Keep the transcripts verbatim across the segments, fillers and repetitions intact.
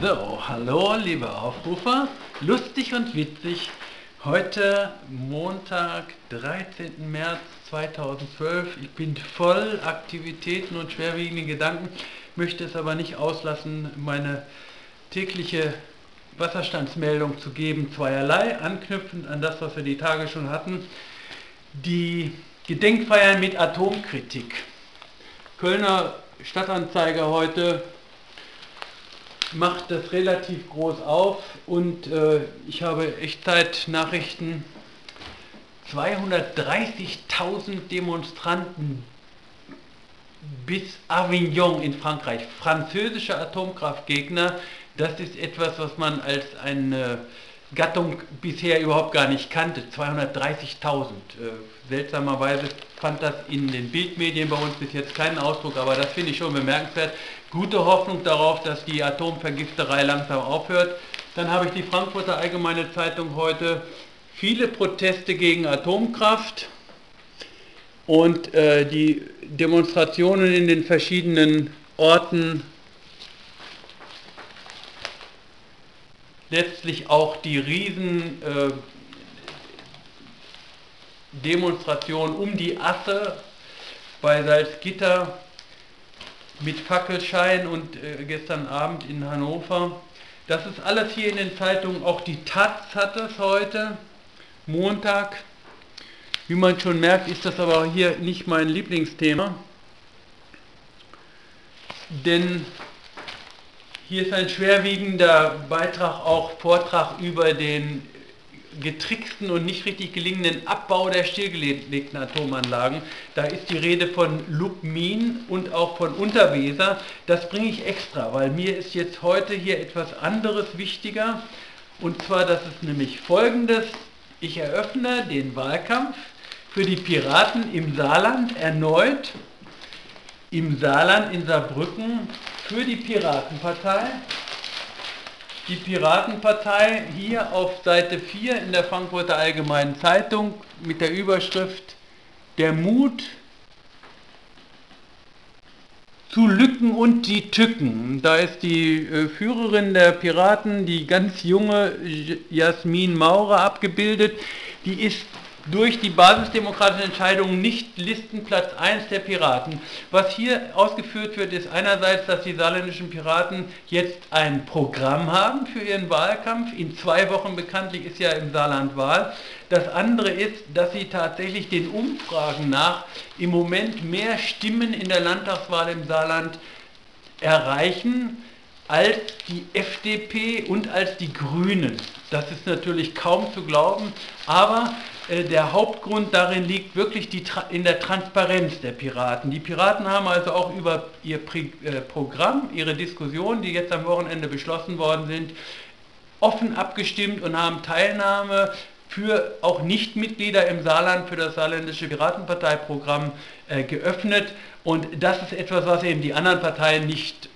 So, hallo liebe Aufrufer, lustig und witzig, heute Montag, dreizehnten März zweitausendzwölf, ich bin voll Aktivitäten und schwerwiegenden Gedanken, möchte es aber nicht auslassen, meine tägliche Wasserstandsmeldung zu geben, zweierlei, anknüpfend an das, was wir die Tage schon hatten, die Gedenkfeiern mit Atomkritik. Kölner Stadtanzeiger heute macht das relativ groß auf und äh, ich habe Echtzeit-Nachrichten. zweihundertdreißigtausend Demonstranten bis Avignon in Frankreich. Französische Atomkraftgegner, das ist etwas, was man als eine Gattung bisher überhaupt gar nicht kannte. zweihundertdreißigtausend. Äh, seltsamerweise fand das in den Bildmedien bei uns bis jetzt keinen Ausdruck, aber das finde ich schon bemerkenswert. Gute Hoffnung darauf, dass die Atomvergifterei langsam aufhört. Dann habe ich die Frankfurter Allgemeine Zeitung heute. Viele Proteste gegen Atomkraft und äh, die Demonstrationen in den verschiedenen Orten. Letztlich auch die Riesen... Äh, Demonstration um die Asse bei Salzgitter mit Fackelschein und äh, gestern Abend in Hannover. Das ist alles hier in den Zeitungen, auch die Taz hat es heute, Montag. Wie man schon merkt, ist das aber hier nicht mein Lieblingsthema, denn hier ist ein schwerwiegender Beitrag, auch Vortrag über den getricksten und nicht richtig gelingenden Abbau der stillgelegten Atomanlagen. Da ist die Rede von Lubmin und auch von Unterweser. Das bringe ich extra, weil mir ist jetzt heute hier etwas anderes wichtiger. Und zwar, das ist nämlich folgendes. Ich eröffne den Wahlkampf für die Piraten im Saarland erneut. Im Saarland, in Saarbrücken, für die Piratenpartei. Die Piratenpartei hier auf Seite vier in der Frankfurter Allgemeinen Zeitung mit der Überschrift "Der Mut zu Lücken und die Tücken". Da ist die äh, Führerin der Piraten, die ganz junge Jasmin Maurer, abgebildet. Die ist durch die basisdemokratischen Entscheidungen nicht Listenplatz eins der Piraten. Was hier ausgeführt wird, ist einerseits, dass die saarländischen Piraten jetzt ein Programm haben für ihren Wahlkampf. In zwei Wochen bekanntlich ist ja im Saarland Wahl. Das andere ist, dass sie tatsächlich den Umfragen nach im Moment mehr Stimmen in der Landtagswahl im Saarland erreichen als die F D P und als die Grünen. Das ist natürlich kaum zu glauben, aber der Hauptgrund darin liegt wirklich die Tra- in der Transparenz der Piraten. Die Piraten haben also auch über ihr Pri- äh, Programm, ihre Diskussionen, die jetzt am Wochenende beschlossen worden sind, offen abgestimmt und haben Teilnahme für auch Nichtmitglieder im Saarland für das saarländische Piratenparteiprogramm äh, geöffnet. Und das ist etwas, was eben die anderen Parteien nicht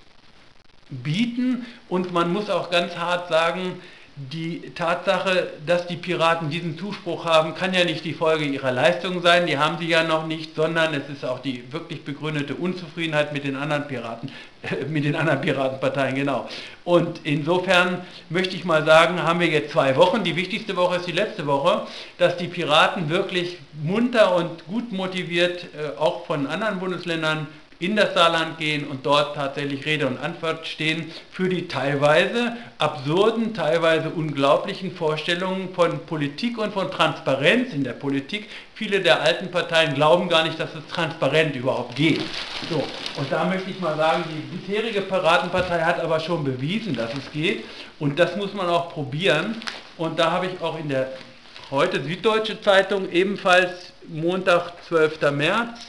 bieten. Und man muss auch ganz hart sagen, die Tatsache, dass die Piraten diesen Zuspruch haben, kann ja nicht die Folge ihrer Leistung sein, die haben sie ja noch nicht, sondern es ist auch die wirklich begründete Unzufriedenheit mit den anderen Piraten, äh, mit den anderen Piratenparteien, genau. Und insofern möchte ich mal sagen, haben wir jetzt zwei Wochen, die wichtigste Woche ist die letzte Woche, dass die Piraten wirklich munter und gut motiviert, äh, auch von anderen Bundesländern, in das Saarland gehen und dort tatsächlich Rede und Antwort stehen für die teilweise absurden, teilweise unglaublichen Vorstellungen von Politik und von Transparenz in der Politik. Viele der alten Parteien glauben gar nicht, dass es transparent überhaupt geht. So, und da möchte ich mal sagen, die bisherige Piratenpartei hat aber schon bewiesen, dass es geht und das muss man auch probieren. Und da habe ich auch in der heute Süddeutsche Zeitung, ebenfalls Montag, zwölften März,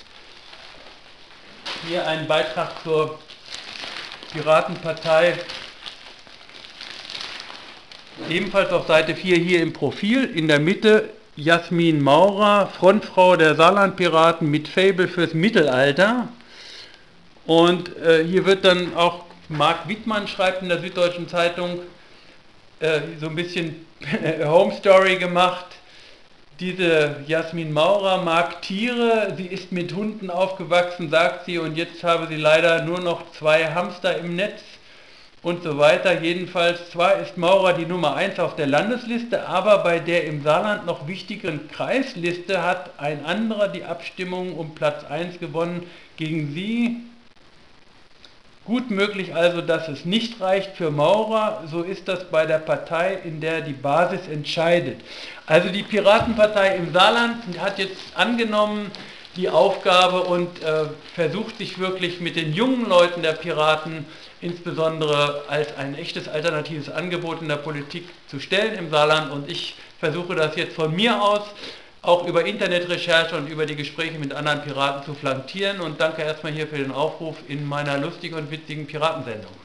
hier einen Beitrag zur Piratenpartei, ebenfalls auf Seite vier hier im Profil, in der Mitte Jasmin Maurer, Frontfrau der Saarlandpiraten mit Faible fürs Mittelalter. Und äh, hier wird dann auch Marc Wittmann schreibt in der Süddeutschen Zeitung äh, so ein bisschen Home Story gemacht. Diese Jasmin Maurer mag Tiere, sie ist mit Hunden aufgewachsen, sagt sie, und jetzt habe sie leider nur noch zwei Hamster im Netz. und so weiter. Jedenfalls, zwar ist Maurer die Nummer eins auf der Landesliste, aber bei der im Saarland noch wichtigeren Kreisliste hat ein anderer die Abstimmung um Platz eins gewonnen gegen sie. Gut möglich also, dass es nicht reicht für Maurer, so ist das bei der Partei, in der die Basis entscheidet. Also die Piratenpartei im Saarland hat jetzt angenommen die Aufgabe und äh, versucht sich wirklich mit den jungen Leuten der Piraten insbesondere als ein echtes alternatives Angebot in der Politik zu stellen im Saarland. Und ich versuche das jetzt von mir aus, auch über Internetrecherche und über die Gespräche mit anderen Piraten zu flankieren. Und danke erstmal hier für den Aufruf in meiner lustigen und witzigen Piratensendung.